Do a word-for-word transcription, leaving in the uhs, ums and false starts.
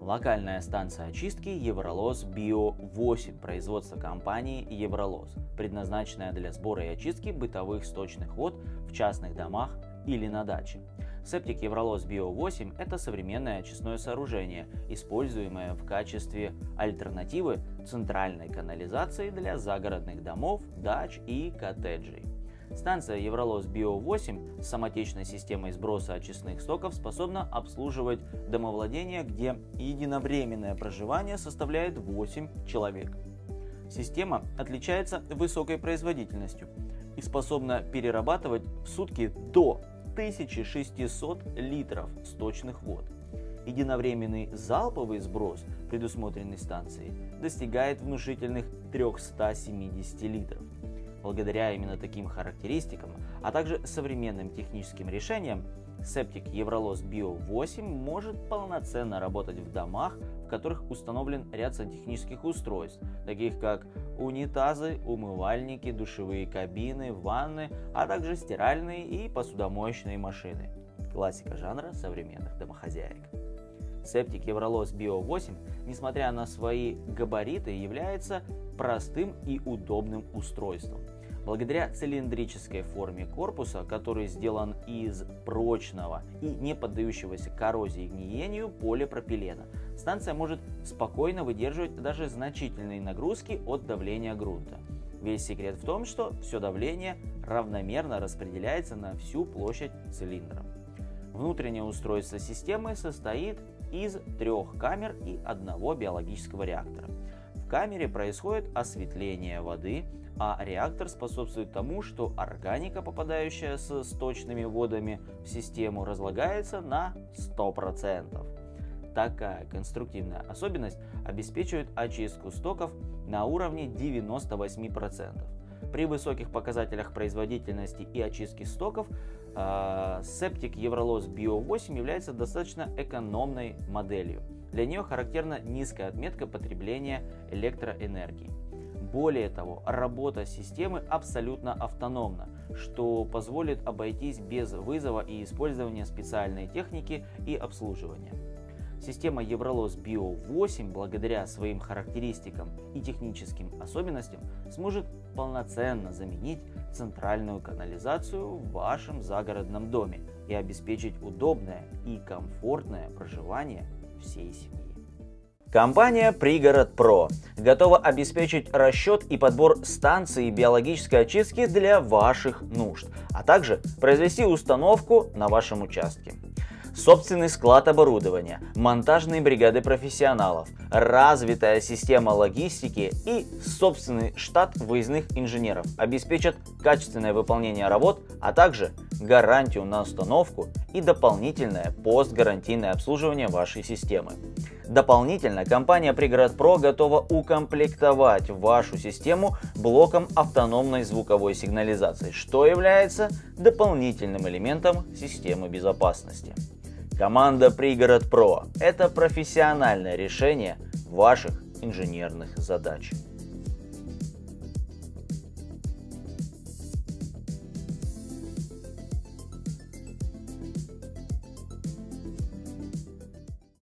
Локальная станция очистки Евролос БИО восемь производства компании Евролос, предназначенная для сбора и очистки бытовых сточных вод в частных домах или на даче. Септик Евролос БИО восемь – это современное очистное сооружение, используемое в качестве альтернативы центральной канализации для загородных домов, дач и коттеджей. Станция Евролос БИО восемь с самотечной системой сброса очистных стоков способна обслуживать домовладения, где единовременное проживание составляет восемь человек. Система отличается высокой производительностью и способна перерабатывать в сутки до тысячи шестисот литров сточных вод. Единовременный залповый сброс, предусмотренный станцией, достигает внушительных трёхсот семидесяти литров. Благодаря именно таким характеристикам, а также современным техническим решениям, септик Евролос БИО восемь может полноценно работать в домах, в которых установлен ряд сантехнических устройств, таких как унитазы, умывальники, душевые кабины, ванны, а также стиральные и посудомоечные машины. Классика жанра современных домохозяек. Септик Евролос БИО восемь, несмотря на свои габариты, является простым и удобным устройством. Благодаря цилиндрической форме корпуса, который сделан из прочного и не поддающегося коррозии и гниению полипропилена, станция может спокойно выдерживать даже значительные нагрузки от давления грунта. Весь секрет в том, что все давление равномерно распределяется на всю площадь цилиндра. Внутреннее устройство системы состоит из трех камер и одного биологического реактора. В камере происходит осветление воды, а реактор способствует тому, что органика, попадающая с сточными водами в систему, разлагается на сто процентов. Такая конструктивная особенность обеспечивает очистку стоков на уровне девяноста восьми процентов. При высоких показателях производительности и очистки стоков э, септик Евролос БИО восемь является достаточно экономной моделью. Для нее характерна низкая отметка потребления электроэнергии. Более того, работа системы абсолютно автономна, что позволит обойтись без вызова и использования специальной техники и обслуживания. Система Евролос БИО восемь благодаря своим характеристикам и техническим особенностям сможет полноценно заменить центральную канализацию в вашем загородном доме и обеспечить удобное и комфортное проживание всей семьи. Компания «Пригород Про» готова обеспечить расчет и подбор станций биологической очистки для ваших нужд, а также произвести установку на вашем участке. Собственный склад оборудования, монтажные бригады профессионалов, развитая система логистики и собственный штат выездных инженеров обеспечат качественное выполнение работ, а также гарантию на установку и дополнительное постгарантийное обслуживание вашей системы. Дополнительно компания «Пригород Про» готова укомплектовать вашу систему блоком автономной звуковой сигнализации, что является дополнительным элементом системы безопасности. Команда «Пригород Про» – это профессиональное решение ваших инженерных задач.